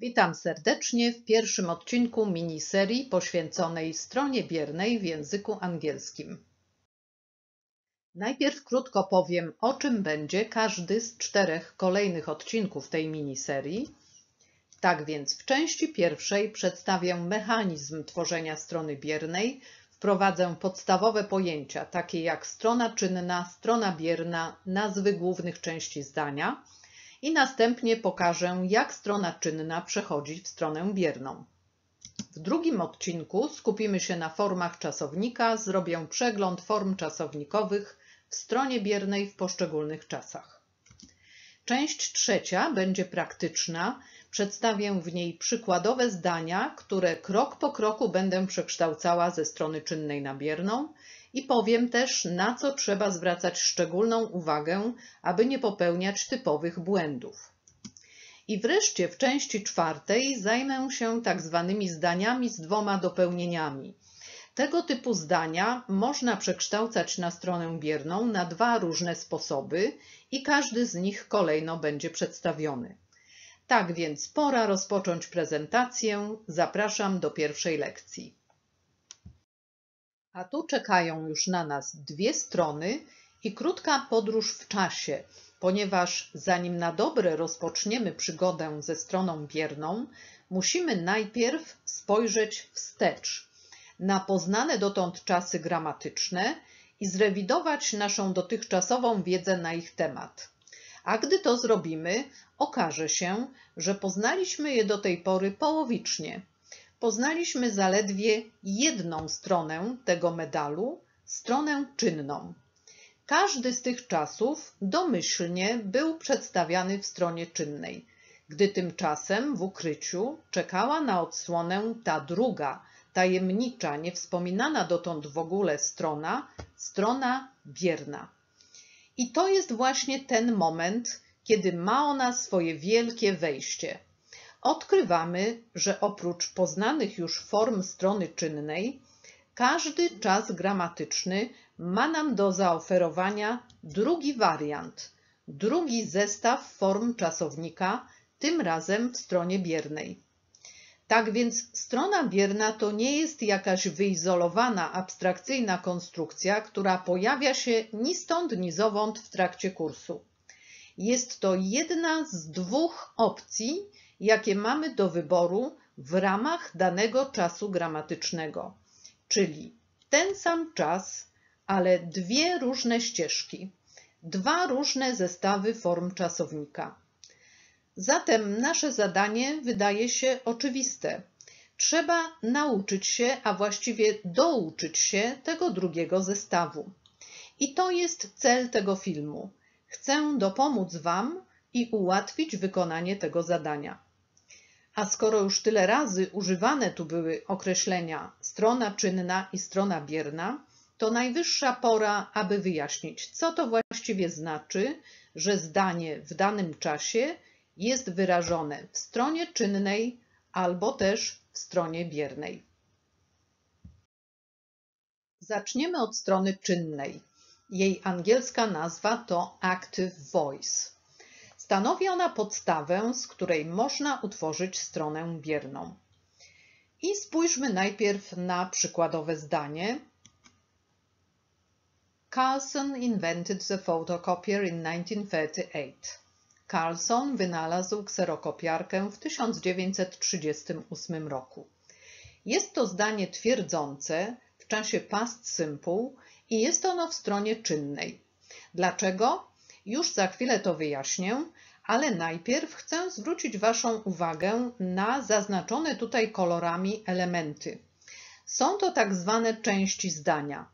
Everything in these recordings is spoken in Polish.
Witam serdecznie w pierwszym odcinku miniserii poświęconej stronie biernej w języku angielskim. Najpierw krótko powiem, o czym będzie każdy z czterech kolejnych odcinków tej miniserii. Tak więc w części pierwszej przedstawię mechanizm tworzenia strony biernej, wprowadzę podstawowe pojęcia takie jak strona czynna, strona bierna, nazwy głównych części zdania i następnie pokażę, jak strona czynna przechodzi w stronę bierną. W drugim odcinku skupimy się na formach czasownika, zrobię przegląd form czasownikowych w stronie biernej w poszczególnych czasach. Część trzecia będzie praktyczna, przedstawię w niej przykładowe zdania, które krok po kroku będę przekształcała ze strony czynnej na bierną i powiem też, na co trzeba zwracać szczególną uwagę, aby nie popełniać typowych błędów. I wreszcie w części czwartej zajmę się tak zwanymi zdaniami z dwoma dopełnieniami. Tego typu zdania można przekształcać na stronę bierną na dwa różne sposoby i każdy z nich kolejno będzie przedstawiony. Tak więc pora rozpocząć prezentację. Zapraszam do pierwszej lekcji. A tu czekają już na nas dwie strony i krótka podróż w czasie, ponieważ zanim na dobre rozpoczniemy przygodę ze stroną bierną, musimy najpierw spojrzeć wstecz na poznane dotąd czasy gramatyczne i zrewidować naszą dotychczasową wiedzę na ich temat. A gdy to zrobimy, okaże się, że poznaliśmy je do tej pory połowicznie. Poznaliśmy zaledwie jedną stronę tego medalu, stronę czynną. Każdy z tych czasów domyślnie był przedstawiany w stronie czynnej, gdy tymczasem w ukryciu czekała na odsłonę ta druga, tajemnicza, niewspominana dotąd w ogóle strona, strona bierna. I to jest właśnie ten moment, kiedy ma ona swoje wielkie wejście. Odkrywamy, że oprócz poznanych już form strony czynnej, każdy czas gramatyczny ma nam do zaoferowania drugi wariant, drugi zestaw form czasownika, tym razem w stronie biernej. Tak więc strona bierna to nie jest jakaś wyizolowana, abstrakcyjna konstrukcja, która pojawia się ni stąd, ni zowąd w trakcie kursu. Jest to jedna z dwóch opcji, jakie mamy do wyboru w ramach danego czasu gramatycznego, czyli ten sam czas, ale dwie różne ścieżki, dwa różne zestawy form czasownika. Zatem nasze zadanie wydaje się oczywiste. Trzeba nauczyć się, a właściwie douczyć się tego drugiego zestawu. I to jest cel tego filmu. Chcę dopomóc Wam i ułatwić wykonanie tego zadania. A skoro już tyle razy używane tu były określenia strona czynna i strona bierna, to najwyższa pora, aby wyjaśnić, co to właściwie znaczy, że zdanie w danym czasie jest wyrażone w stronie czynnej albo też w stronie biernej. Zaczniemy od strony czynnej. Jej angielska nazwa to active voice. Stanowi ona podstawę, z której można utworzyć stronę bierną. I spójrzmy najpierw na przykładowe zdanie. Carlson invented the photocopier in 1938. Carlson wynalazł kserokopiarkę w 1938 roku. Jest to zdanie twierdzące w czasie past simple i jest ono w stronie czynnej. Dlaczego? Już za chwilę to wyjaśnię, ale najpierw chcę zwrócić Waszą uwagę na zaznaczone tutaj kolorami elementy. Są to tak zwane części zdania.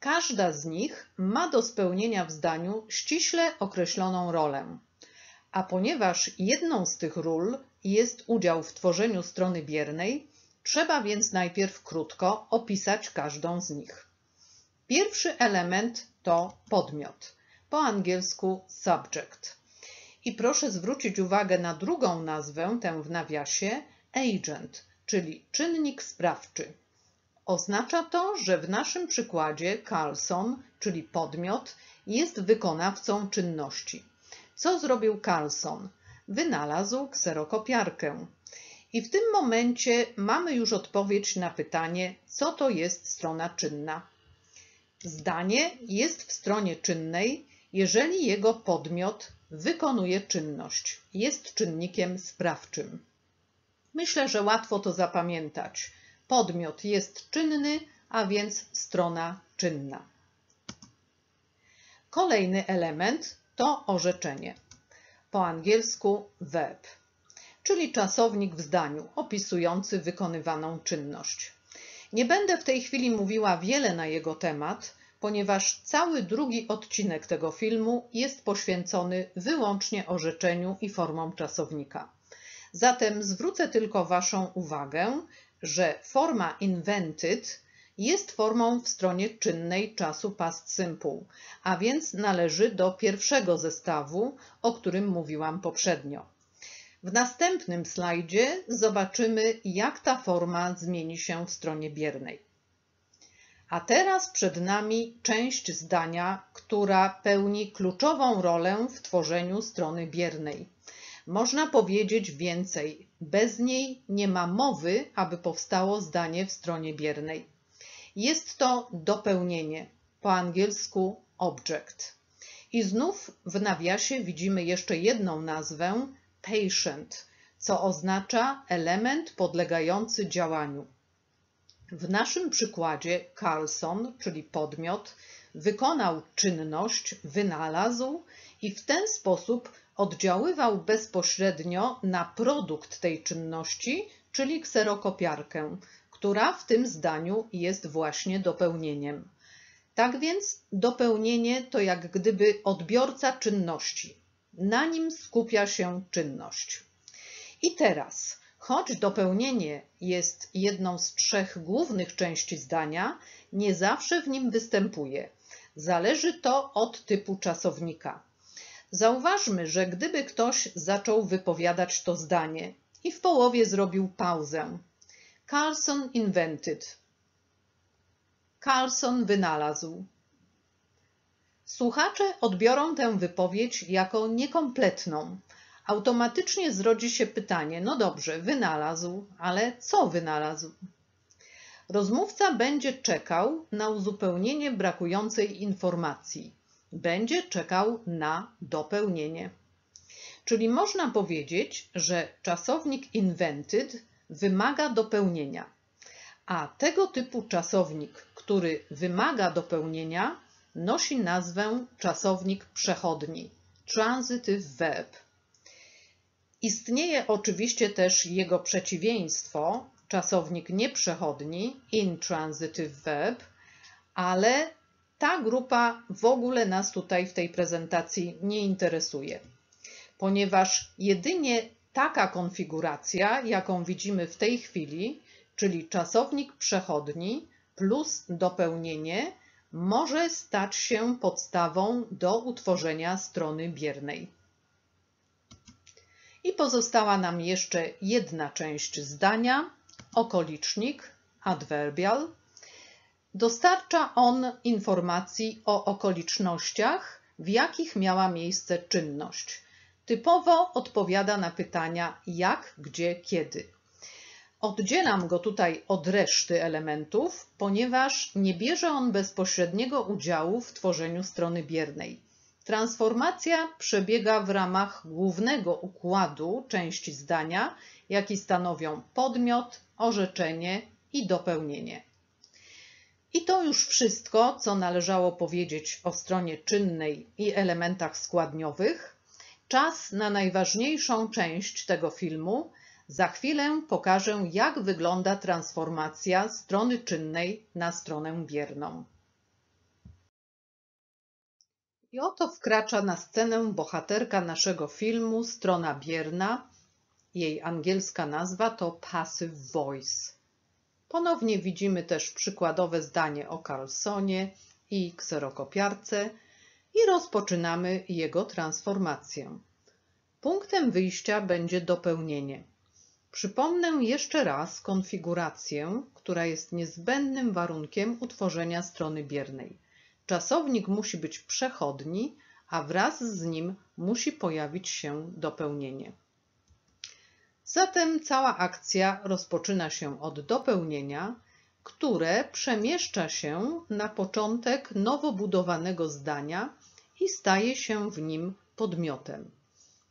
Każda z nich ma do spełnienia w zdaniu ściśle określoną rolę. A ponieważ jedną z tych ról jest udział w tworzeniu strony biernej, trzeba więc najpierw krótko opisać każdą z nich. Pierwszy element to podmiot, po angielsku subject. I proszę zwrócić uwagę na drugą nazwę, tę w nawiasie, agent, czyli czynnik sprawczy. Oznacza to, że w naszym przykładzie Carlson, czyli podmiot, jest wykonawcą czynności. Co zrobił Carlson? wynalazł kserokopiarkę. I w tym momencie mamy już odpowiedź na pytanie, co to jest strona czynna. Zdanie jest w stronie czynnej, jeżeli jego podmiot wykonuje czynność, jest czynnikiem sprawczym. Myślę, że łatwo to zapamiętać. Podmiot jest czynny, a więc strona czynna. Kolejny element to orzeczenie, po angielsku verb, czyli czasownik w zdaniu opisujący wykonywaną czynność. Nie będę w tej chwili mówiła wiele na jego temat, ponieważ cały drugi odcinek tego filmu jest poświęcony wyłącznie orzeczeniu i formom czasownika. Zatem zwrócę tylko Waszą uwagę, że forma invented jest formą w stronie czynnej czasu past simple, a więc należy do pierwszego zestawu, o którym mówiłam poprzednio. W następnym slajdzie zobaczymy, jak ta forma zmieni się w stronie biernej. A teraz przed nami część zdania, która pełni kluczową rolę w tworzeniu strony biernej. Można powiedzieć więcej, bez niej nie ma mowy, aby powstało zdanie w stronie biernej. Jest to dopełnienie, po angielsku object. I znów w nawiasie widzimy jeszcze jedną nazwę, patient, co oznacza element podlegający działaniu. W naszym przykładzie Carlson, czyli podmiot, wykonał czynność, wynalazł i w ten sposób oddziaływał bezpośrednio na produkt tej czynności, czyli kserokopiarkę, która w tym zdaniu jest właśnie dopełnieniem. Tak więc dopełnienie to jak gdyby odbiorca czynności. Na nim skupia się czynność. I teraz, choć dopełnienie jest jedną z trzech głównych części zdania, nie zawsze w nim występuje. Zależy to od typu czasownika. Zauważmy, że gdyby ktoś zaczął wypowiadać to zdanie i w połowie zrobił pauzę. Carlson invented. Carlson wynalazł. Słuchacze odbiorą tę wypowiedź jako niekompletną. Automatycznie zrodzi się pytanie, no dobrze, wynalazł, ale co wynalazł? Rozmówca będzie czekał na uzupełnienie brakującej informacji. Będzie czekał na dopełnienie. Czyli można powiedzieć, że czasownik invented wymaga dopełnienia, a tego typu czasownik, który wymaga dopełnienia, nosi nazwę czasownik przechodni, transitive verb. Istnieje oczywiście też jego przeciwieństwo, czasownik nieprzechodni, intransitive verb, ale ta grupa w ogóle nas tutaj w tej prezentacji nie interesuje, ponieważ jedynie taka konfiguracja, jaką widzimy w tej chwili, czyli czasownik przechodni plus dopełnienie, może stać się podstawą do utworzenia strony biernej. I pozostała nam jeszcze jedna część zdania, okolicznik, adwerbial. Dostarcza on informacji o okolicznościach, w jakich miała miejsce czynność. Typowo odpowiada na pytania jak, gdzie, kiedy. Oddzielam go tutaj od reszty elementów, ponieważ nie bierze on bezpośredniego udziału w tworzeniu strony biernej. Transformacja przebiega w ramach głównego układu części zdania, jaki stanowią podmiot, orzeczenie i dopełnienie. I to już wszystko, co należało powiedzieć o stronie czynnej i elementach składniowych. Czas na najważniejszą część tego filmu. Za chwilę pokażę, jak wygląda transformacja strony czynnej na stronę bierną. I oto wkracza na scenę bohaterka naszego filmu, strona bierna. Jej angielska nazwa to passive voice. Ponownie widzimy też przykładowe zdanie o Carlsonie i kserokopiarce i rozpoczynamy jego transformację. Punktem wyjścia będzie dopełnienie. Przypomnę jeszcze raz konfigurację, która jest niezbędnym warunkiem utworzenia strony biernej. Czasownik musi być przechodni, a wraz z nim musi pojawić się dopełnienie. Zatem cała akcja rozpoczyna się od dopełnienia, które przemieszcza się na początek nowo budowanego zdania i staje się w nim podmiotem.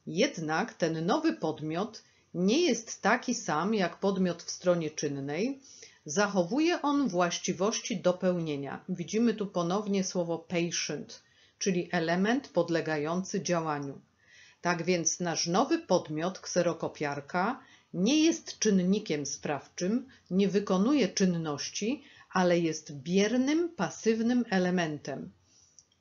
Jednak ten nowy podmiot nie jest taki sam jak podmiot w stronie czynnej. Zachowuje on właściwości dopełnienia. Widzimy tu ponownie słowo patient, czyli element podlegający działaniu. Tak więc nasz nowy podmiot, kserokopiarka, nie jest czynnikiem sprawczym, nie wykonuje czynności, ale jest biernym, pasywnym elementem.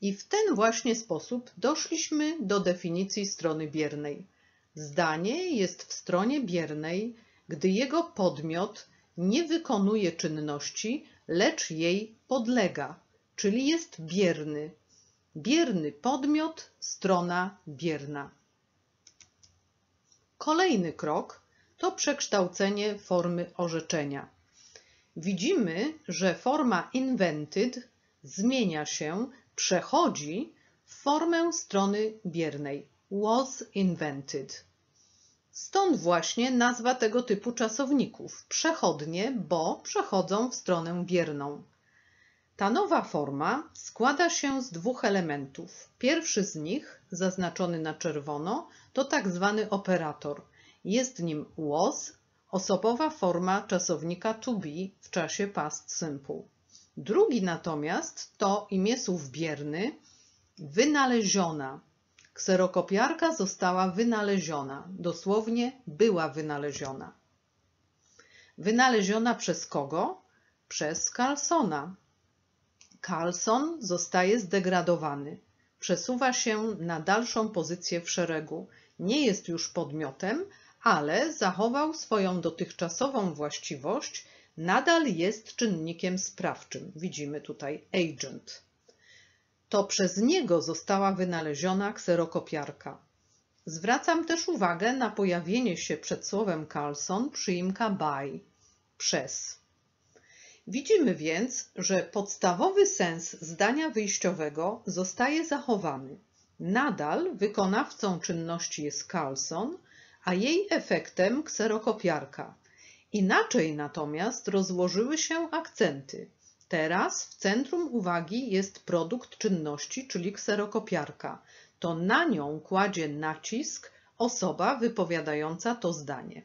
I w ten właśnie sposób doszliśmy do definicji strony biernej. Zdanie jest w stronie biernej, gdy jego podmiot nie wykonuje czynności, lecz jej podlega, czyli jest bierny. Bierny podmiot, strona bierna. Kolejny krok to przekształcenie formy orzeczenia. Widzimy, że forma invented zmienia się, przechodzi w formę strony biernej. Was invented. Stąd właśnie nazwa tego typu czasowników. Przechodnie, bo przechodzą w stronę bierną. Ta nowa forma składa się z dwóch elementów. Pierwszy z nich, zaznaczony na czerwono, to tak zwany operator. Jest nim was, osobowa forma czasownika to be w czasie past simple. Drugi natomiast to imię słów bierny, wynaleziona. Kserokopiarka została wynaleziona, dosłownie była wynaleziona. Wynaleziona przez kogo? Przez Carlsona. Carlson zostaje zdegradowany, przesuwa się na dalszą pozycję w szeregu. Nie jest już podmiotem, ale zachował swoją dotychczasową właściwość, nadal jest czynnikiem sprawczym. Widzimy tutaj agent. To przez niego została wynaleziona kserokopiarka. Zwracam też uwagę na pojawienie się przed słowem Carlson przyimka by, przez. Widzimy więc, że podstawowy sens zdania wyjściowego zostaje zachowany. Nadal wykonawcą czynności jest Carlson, a jej efektem kserokopiarka. Inaczej natomiast rozłożyły się akcenty. Teraz w centrum uwagi jest produkt czynności, czyli kserokopiarka. To na nią kładzie nacisk osoba wypowiadająca to zdanie.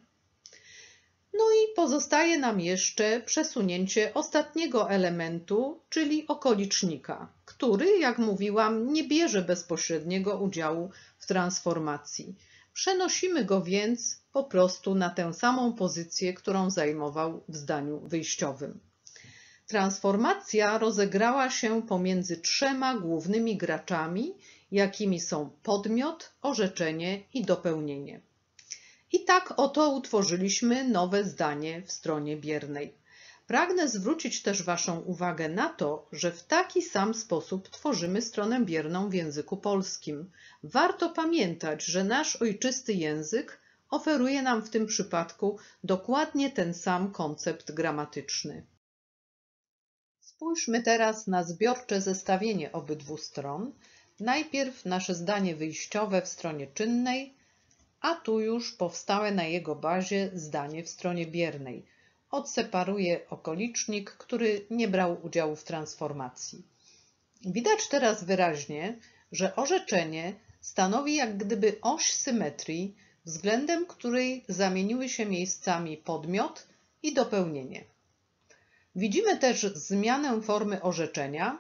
No i pozostaje nam jeszcze przesunięcie ostatniego elementu, czyli okolicznika, który, jak mówiłam, nie bierze bezpośredniego udziału w transformacji. Przenosimy go więc po prostu na tę samą pozycję, którą zajmował w zdaniu wyjściowym. Transformacja rozegrała się pomiędzy trzema głównymi graczami, jakimi są podmiot, orzeczenie i dopełnienie. I tak oto utworzyliśmy nowe zdanie w stronie biernej. Pragnę zwrócić też Waszą uwagę na to, że w taki sam sposób tworzymy stronę bierną w języku polskim. Warto pamiętać, że nasz ojczysty język oferuje nam w tym przypadku dokładnie ten sam koncept gramatyczny. Spójrzmy teraz na zbiorcze zestawienie obydwu stron. Najpierw nasze zdanie wyjściowe w stronie czynnej, a tu już powstałe na jego bazie zdanie w stronie biernej. Odseparuję okolicznik, który nie brał udziału w transformacji. Widać teraz wyraźnie, że orzeczenie stanowi jak gdyby oś symetrii, względem której zamieniły się miejscami podmiot i dopełnienie. Widzimy też zmianę formy orzeczenia,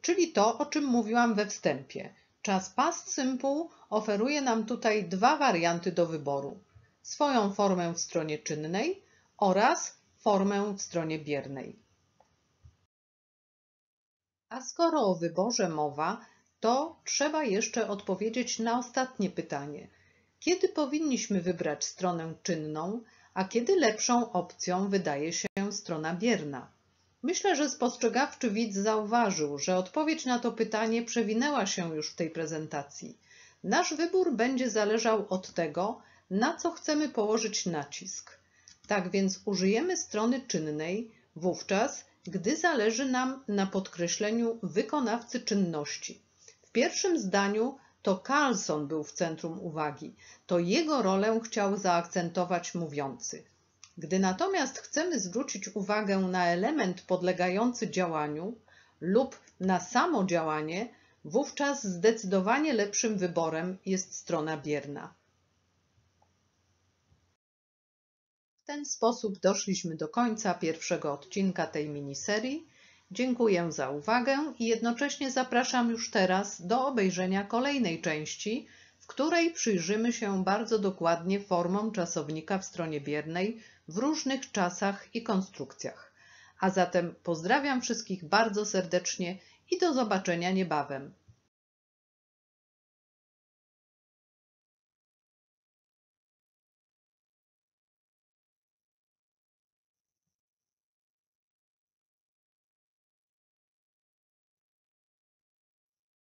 czyli to, o czym mówiłam we wstępie. Czas past simple oferuje nam tutaj dwa warianty do wyboru. Swoją formę w stronie czynnej oraz formę w stronie biernej. A skoro o wyborze mowa, to trzeba jeszcze odpowiedzieć na ostatnie pytanie. Kiedy powinniśmy wybrać stronę czynną, a kiedy lepszą opcją wydaje się strona bierna? Myślę, że spostrzegawczy widz zauważył, że odpowiedź na to pytanie przewinęła się już w tej prezentacji. Nasz wybór będzie zależał od tego, na co chcemy położyć nacisk. Tak więc użyjemy strony czynnej wówczas, gdy zależy nam na podkreśleniu wykonawcy czynności. W pierwszym zdaniu To Carlson był w centrum uwagi, to jego rolę chciał zaakcentować mówiący. Gdy natomiast chcemy zwrócić uwagę na element podlegający działaniu lub na samo działanie, wówczas zdecydowanie lepszym wyborem jest strona bierna. W ten sposób doszliśmy do końca pierwszego odcinka tej miniserii. Dziękuję za uwagę i jednocześnie zapraszam już teraz do obejrzenia kolejnej części, w której przyjrzymy się bardzo dokładnie formom czasownika w stronie biernej w różnych czasach i konstrukcjach. A zatem pozdrawiam wszystkich bardzo serdecznie i do zobaczenia niebawem.